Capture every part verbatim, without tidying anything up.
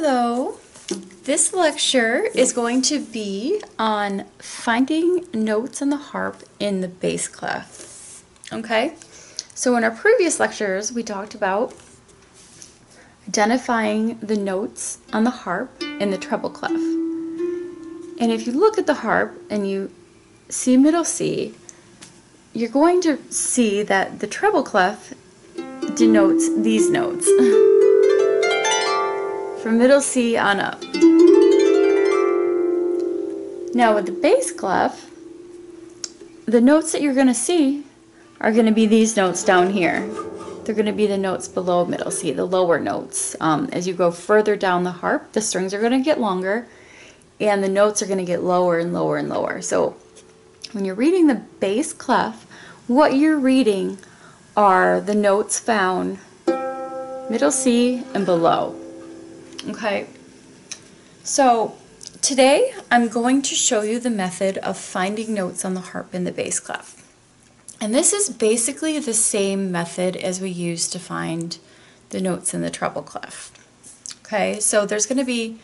Hello, this lecture is going to be on finding notes on the harp in the bass clef. Okay, so in our previous lectures we talked about identifying the notes on the harp in the treble clef. And if you look at the harp and you see middle C, you're going to see that the treble clef denotes these notes. From middle C on up. Now with the bass clef, the notes that you're going to see are going to be these notes down here. They're going to be the notes below middle C, the lower notes. Um, as you go further down the harp, the strings are going to get longer and the notes are going to get lower and lower and lower. So when you're reading the bass clef, what you're reading are the notes found middle C and below. Okay, so today I'm going to show you the method of finding notes on the harp in the bass clef. And this is basically the same method as we use to find the notes in the treble clef. Okay, so there's going to be,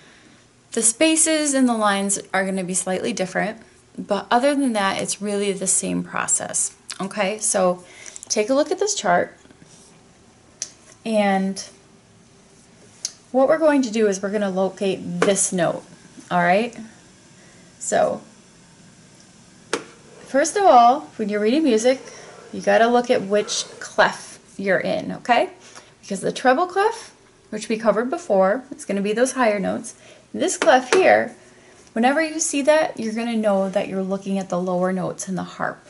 the spaces and the lines are going to be slightly different, but other than that it's really the same process. Okay, so take a look at this chart, and what we're going to do is we're going to locate this note, all right? So, first of all, when you're reading music, you got to look at which clef you're in, okay? Because the treble clef, which we covered before, it's going to be those higher notes. This clef here, whenever you see that, you're going to know that you're looking at the lower notes in the harp.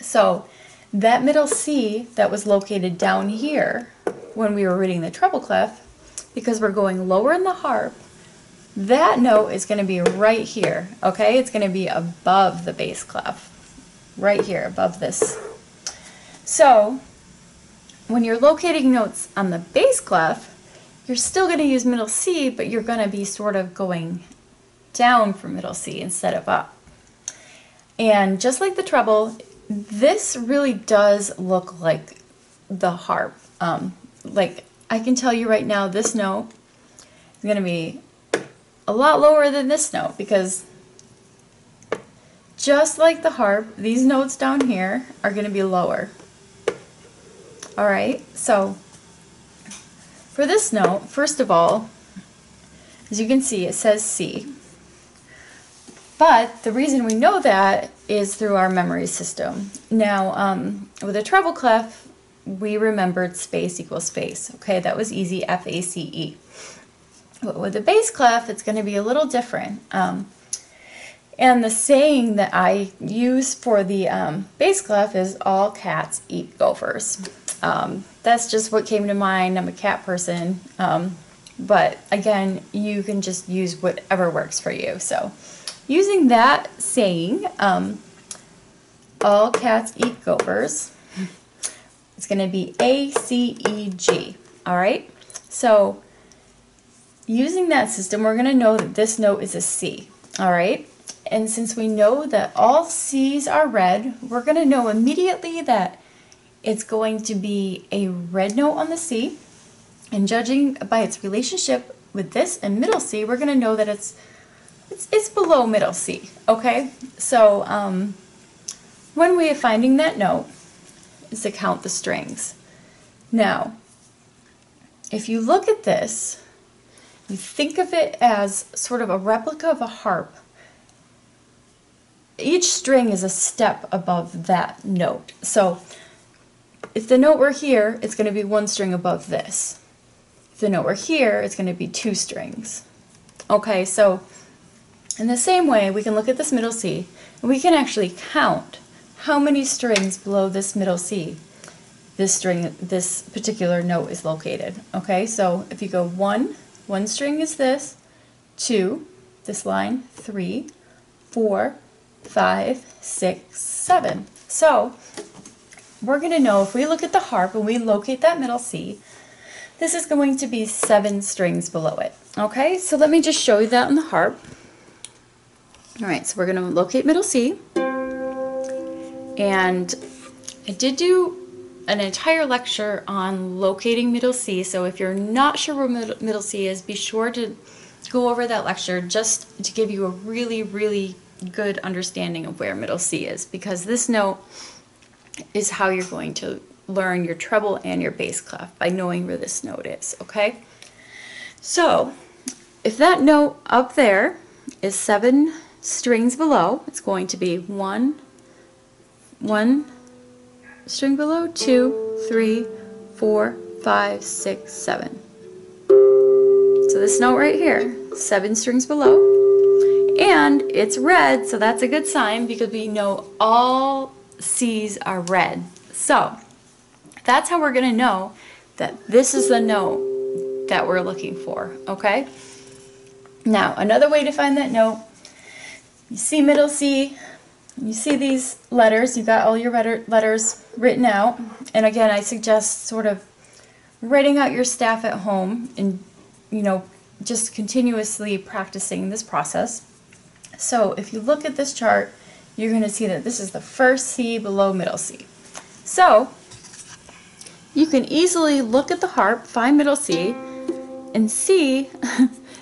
So, that middle C that was located down here when we were reading the treble clef, because we're going lower in the harp, that note is going to be right here, okay? It's going to be above the bass clef, right here, above this. So, when you're locating notes on the bass clef, you're still going to use middle C, but you're going to be sort of going down from middle C instead of up. And just like the treble, this really does look like the harp, um, like I can tell you right now this note is going to be a lot lower than this note, because just like the harp, these notes down here are going to be lower. Alright, so for this note, first of all, as you can see, it says C. But the reason we know that is through our memory system. Now, um, with a treble clef, we remembered space equals space. Okay, that was easy, F A C E. But with the bass clef, it's going to be a little different. Um, and the saying that I use for the um, bass clef is all cats eat gophers. Um, that's just what came to mind. I'm a cat person. Um, but again, you can just use whatever works for you. So using that saying, um, all cats eat gophers, it's going to be A, C, E, G, all right? So using that system, we're going to know that this note is a C, all right? And since we know that all C's are red, we're going to know immediately that it's going to be a red note on the C. And judging by its relationship with this and middle C, we're going to know that it's, it's, it's below middle C, okay? So um, one way of finding that note is to count the strings. Now, if you look at this, you think of it as sort of a replica of a harp. Each string is a step above that note. So, if the note were here, it's going to be one string above this. If the note were here, it's going to be two strings. Okay, so in the same way, we can look at this middle C, and we can actually count how many strings below this middle C this string, this particular note is located. Okay, so if you go one, one string is this, two, this line, three, four, five, six, seven. So we're going to know, if we look at the harp and we locate that middle C, this is going to be seven strings below it. Okay, so let me just show you that on the harp. All right, so we're going to locate middle C. And I did do an entire lecture on locating middle C, so if you're not sure where middle C is, be sure to go over that lecture just to give you a really, really good understanding of where middle C is, because this note is how you're going to learn your treble and your bass clef, by knowing where this note is, okay? So, if that note up there is seven strings below, it's going to be one, one string below, two, three, four, five, six, seven. So this note right here, seven strings below, and it's red, so that's a good sign because we know all C's are red. So that's how we're going to know that this is the note that we're looking for, okay? Now, another way to find that note, you see middle C, you see these letters, you got all your letters written out, and again, I suggest sort of writing out your staff at home and, you know, just continuously practicing this process. So if you look at this chart, you're going to see that this is the first C below middle C. So you can easily look at the harp, find middle C, and see,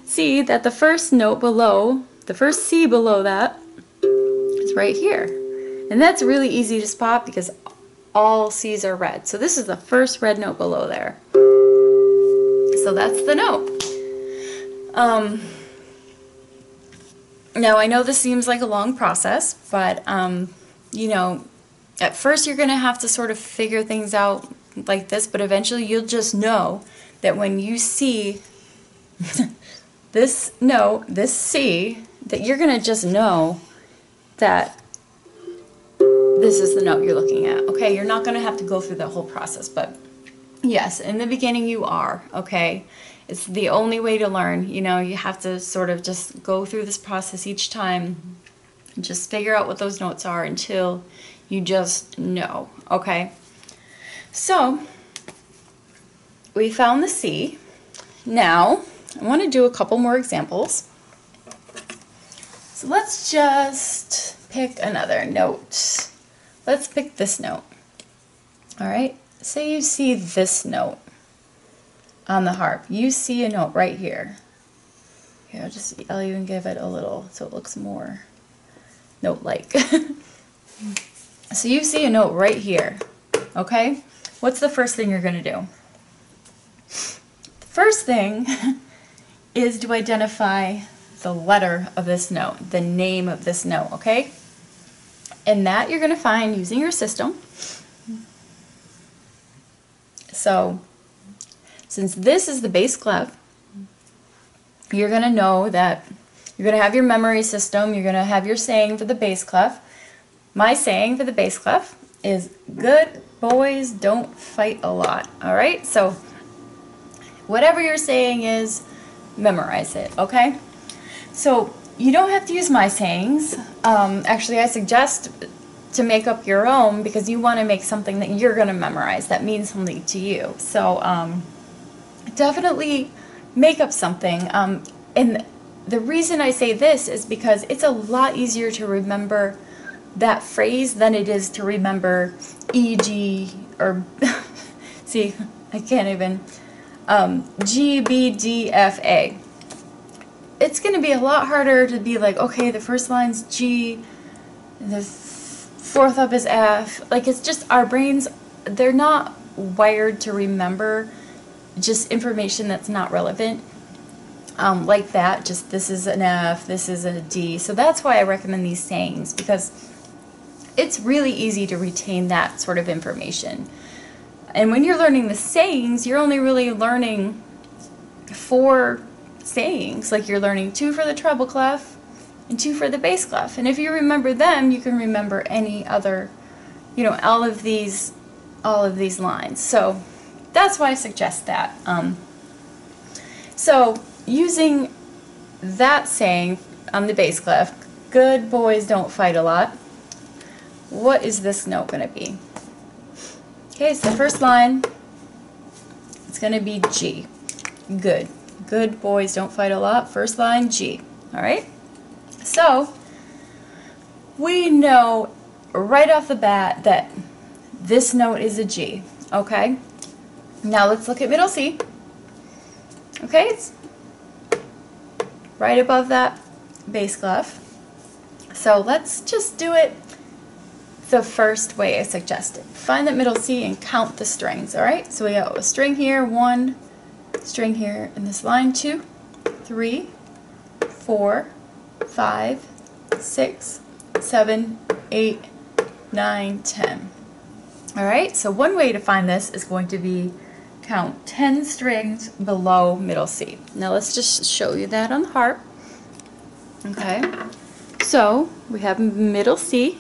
see that the first note below, the first C below that, is right here. And that's really easy to spot because all C's are red. So this is the first red note below there. So that's the note. Um, now I know this seems like a long process, but um, you know, at first you're going to have to sort of figure things out like this, but eventually you'll just know that when you see this note, this C, that you're going to just know that this is the note you're looking at, okay? You're not going to have to go through the whole process, but yes, in the beginning you are, okay? It's the only way to learn, you know, you have to sort of just go through this process each time and just figure out what those notes are until you just know, okay? So, we found the C. Now, I want to do a couple more examples. So let's just pick another note. Let's pick this note. All right, say you see this note on the harp. You see a note right here. Here, I'll just yell you and give it a little so it looks more note-like. So you see a note right here, okay? What's the first thing you're going to do? The first thing is to identify the letter of this note, the name of this note, okay? And that you're going to find using your system. So, since this is the bass clef, you're going to know that you're going to have your memory system, you're going to have your saying for the bass clef. My saying for the bass clef is good boys don't fight a lot, all right? So whatever you're saying is, memorize it, okay? So you don't have to use my sayings. Um, actually, I suggest to make up your own because you want to make something that you're going to memorize that means something to you. So um, definitely make up something. Um, and the reason I say this is because it's a lot easier to remember that phrase than it is to remember E G or, see, I can't even, um, G, B, D, F, A. It's going to be a lot harder to be like, okay, the first line's G, the fourth up is F. Like, it's just our brains, they're not wired to remember just information that's not relevant. Um, like that, just this is an F, this is a D. So that's why I recommend these sayings, because it's really easy to retain that sort of information. And when you're learning the sayings, you're only really learning four sayings. Like, you're learning two for the treble clef and two for the bass clef, and if you remember them, you can remember any other, you know, all of these all of these lines. So that's why I suggest that. Um, so using that saying on the bass clef, good boys don't fight a lot, what is this note going to be? Okay, so the first line, it's going to be G, good. Good boys don't fight a lot, first line, G. Alright? So, we know right off the bat that this note is a G. Okay, now let's look at middle C. Okay, it's right above that bass clef. So let's just do it the first way I suggested. Find that middle C and count the strings, all right? So we got a string here, one, string here in this line, two, three, four, five, six, seven, eight, nine, ten. All right, so one way to find this is going to be count ten strings below middle C. Now let's just show you that on the harp. Okay, so we have middle C.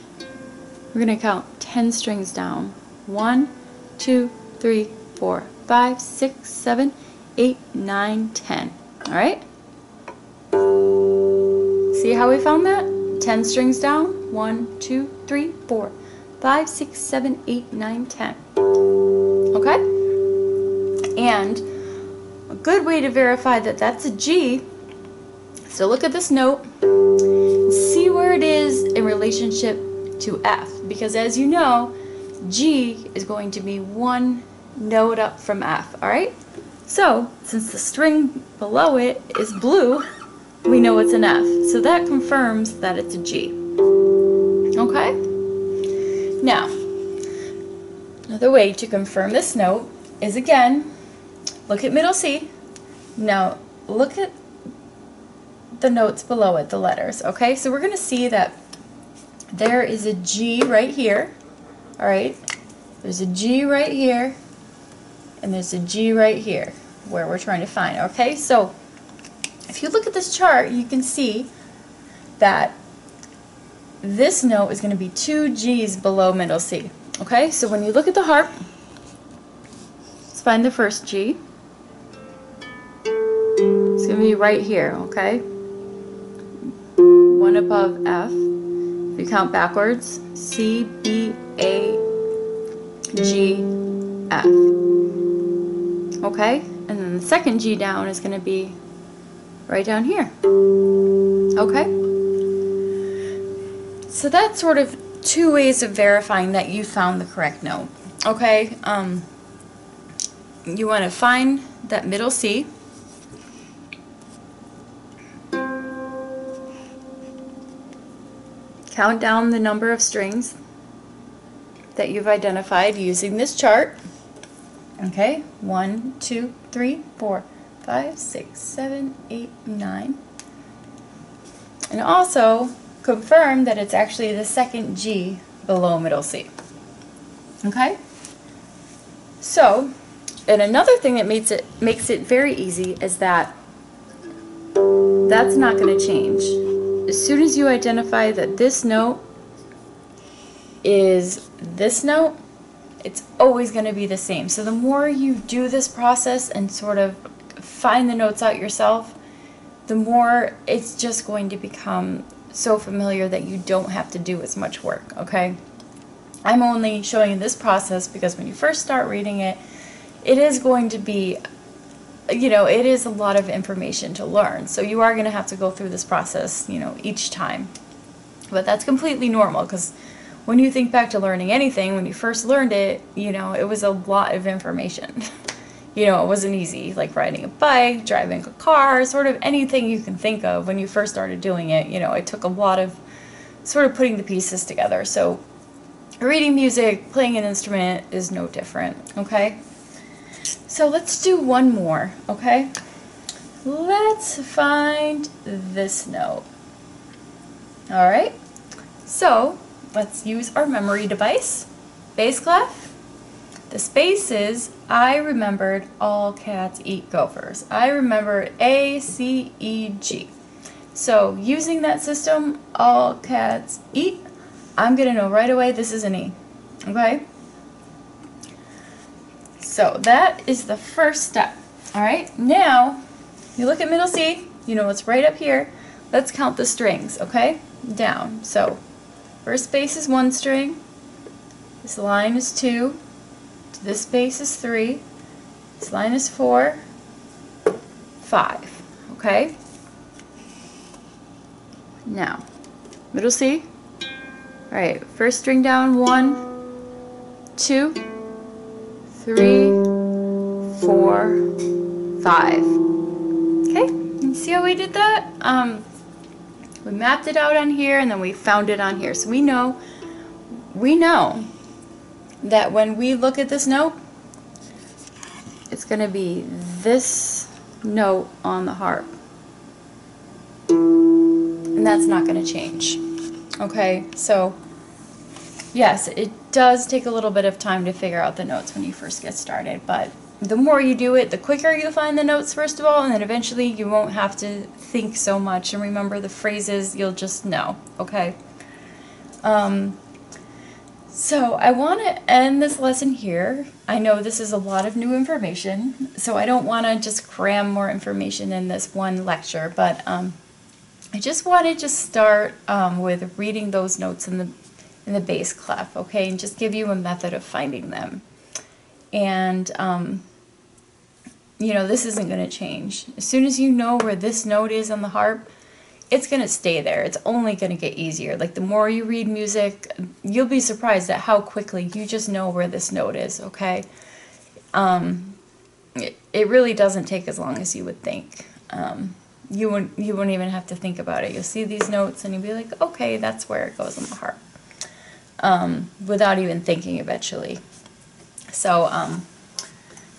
We're going to count ten strings down. one, two, three, four, five, six, seven, eight, nine, ten. All right? See how we found that? ten strings down. one, two, three, four, five, six, seven, eight, nine, ten. Okay? And a good way to verify that that's a G, so look at this note and see where it is in relationship to F, because as you know, G is going to be one note up from F, alright? So, since the string below it is blue, we know it's an F. So that confirms that it's a G. Okay? Now, another way to confirm this note is, again, look at middle C. Now, look at the notes below it, the letters, okay? So we're going to see that there is a G right here, all right? There's a G right here, and there's a G right here where we're trying to find, okay? So if you look at this chart, you can see that this note is going to be two Gs below middle C, okay? So when you look at the harp, let's find the first G. It's going to be right here, okay? One above F. We count backwards, C, B, A, G, F. Okay, and then the second G down is going to be right down here. Okay, so that's sort of two ways of verifying that you found the correct note. Okay, um, you want to find that middle C. Count down the number of strings that you've identified using this chart. Okay, one, two, three, four, five, six, seven, eight, nine. And also confirm that it's actually the second G below middle C. Okay? So, and another thing that makes it makes it very easy is that that's not going to change. As soon as you identify that this note is this note, it's always going to be the same. So the more you do this process and sort of find the notes out yourself, the more it's just going to become so familiar that you don't have to do as much work, okay? I'm only showing you this process because when you first start reading it, it is going to be, you know, it is a lot of information to learn, so you are going to have to go through this process, you know, each time. But that's completely normal, because when you think back to learning anything, when you first learned it, you know, it was a lot of information. You know, it wasn't easy, like riding a bike, driving a car, sort of anything you can think of when you first started doing it. You know, it took a lot of sort of putting the pieces together. So reading music, playing an instrument is no different, okay? So let's do one more, okay? Let's find this note. All right, so let's use our memory device, bass clef. The space is, I remembered all cats eat gophers. I remembered A, C, E, G. So using that system, all cats eat, I'm gonna know right away this is an E, okay? So that is the first step. All right, now you look at middle C, you know it's right up here. Let's count the strings, okay? Down. So first space is one string, this line is two, this space is three, this line is four, five, okay? Now, middle C, all right, first string down, one, two, three, four, five. Okay, you see how we did that? Um, we mapped it out on here and then we found it on here. So we know, we know that when we look at this note, it's going to be this note on the harp. And that's not going to change. Okay, so yes, it does take a little bit of time to figure out the notes when you first get started, but the more you do it, the quicker you'll find the notes first of all, and then eventually you won't have to think so much and remember the phrases, you'll just know, okay? Um, so I want to end this lesson here. I know this is a lot of new information, so I don't want to just cram more information in this one lecture, but um, I just want to just start um, with reading those notes in the, in the bass clef, okay, and just give you a method of finding them. And, um, you know, this isn't going to change. As soon as you know where this note is on the harp, it's going to stay there. It's only going to get easier. Like, the more you read music, you'll be surprised at how quickly you just know where this note is, okay? Um, it, it really doesn't take as long as you would think. Um, you, won't, you won't even have to think about it. You'll see these notes and you'll be like, okay, that's where it goes on the harp, um, without even thinking eventually. So um,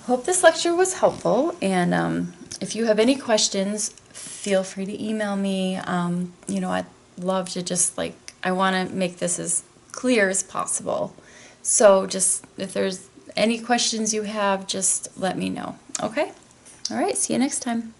hope this lecture was helpful, and um, if you have any questions, feel free to email me. Um, you know, I'd love to just, like, I want to make this as clear as possible. So just if there's any questions you have, just let me know. Okay? All right, see you next time.